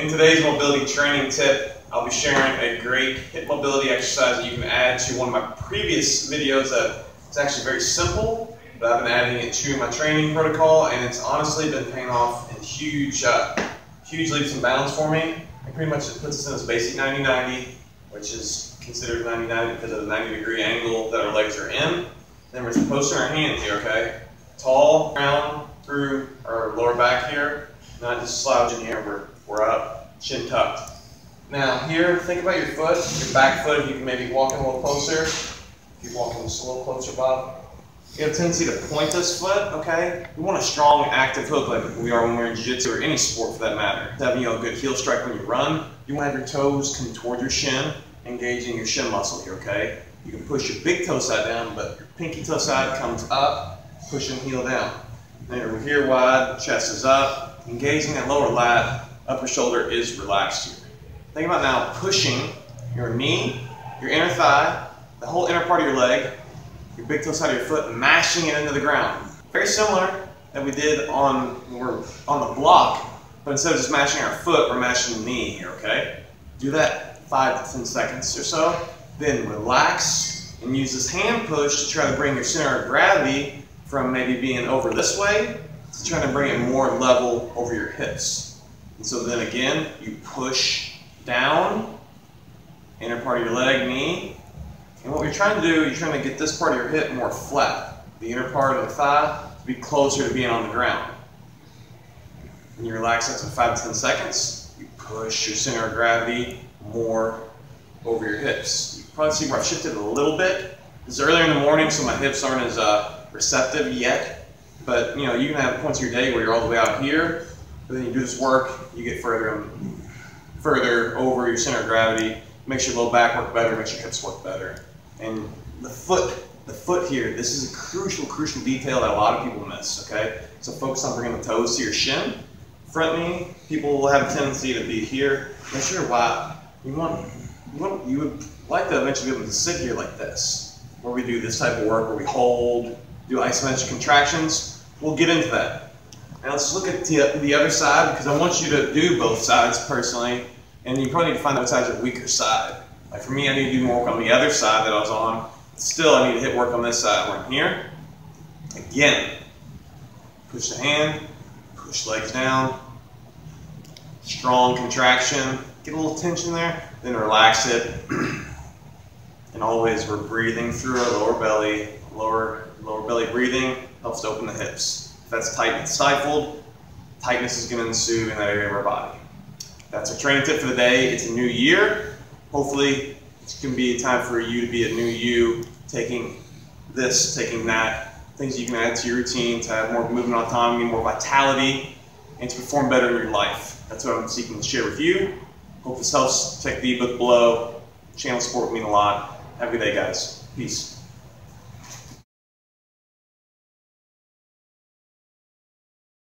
In today's mobility training tip, I'll be sharing a great hip mobility exercise that you can add to one of my previous videos that it's actually very simple, but I've been adding it to my training protocol, and it's honestly been paying off in huge, huge leaps and bounds for me. It pretty much puts us in this basic 90-90, which is considered 90-90 because of the 90-degree angle that our legs are in. Then we're just posting our hands here, okay? Tall, round, through our lower back here, not just slouching here, we're up, chin tucked. Now here, think about your foot, your back foot. You can maybe walk in a little closer. If you're walking just a little closer, Bob. You have a tendency to point this foot, okay? We want a strong, active hook like we are when we're in jiu-jitsu or any sport for that matter. Having a good heel strike when you run, you want to have your toes come toward your shin, engaging your shin muscle here, okay? You can push your big toe side down, but your pinky toe side comes up, pushing heel down. Then you're here wide, chest is up, engaging that lower lat, upper shoulder is relaxed here. Think about now pushing your knee, your inner thigh, the whole inner part of your leg, your big toe side of your foot, mashing it into the ground. Very similar that we did on the block, but instead of just mashing our foot, we're mashing the knee here, okay? Do that 5 to 10 seconds or so, then relax and use this hand push to try to bring your center of gravity from maybe being over this way to trying to bring it more level over your hips. And so then again, you push down, inner part of your leg, knee, and what you're trying to do, you're trying to get this part of your hip more flat, the inner part of the thigh, to be closer to being on the ground. And you relax that for 5 to 10 seconds. You push your center of gravity more over your hips. You can probably see where I've shifted a little bit. It's earlier in the morning, so my hips aren't as receptive yet. But you know, you can have points of your day where you're all the way out here, but then you do this work, you get further and further over your center of gravity. Makes your low back work better, makes your hips work better. And the foot here, this is a crucial, crucial detail that a lot of people miss, okay? So focus on bringing the toes to your shin. Front knee, people will have a tendency to be here. Make sure you're wide. You would like to eventually be able to sit here like this, where we do this type of work, where we hold, do isometric contractions. We'll get into that. Now let's look at the other side, because I want you to do both sides personally. And you probably need to find out what side's your weaker side. Like for me, I need to do more work on the other side that I was on. Still, I need to hit work on this side where I'm here. Again, push the hand, push legs down, strong contraction, get a little tension there, then relax it. And always we're breathing through our lower belly. Lower belly breathing helps to open the hips. If that's tight and stifled, tightness is going to ensue in that area of our body. That's our training tip for the day. It's a new year. Hopefully, it's going to be a time for you to be a new you, taking this, taking that, things you can add to your routine to have more movement autonomy, more vitality, and to perform better in your life. That's what I'm seeking to share with you. Hope this helps. Check the ebook below. Channel support would mean a lot. Have a good day, guys. Peace.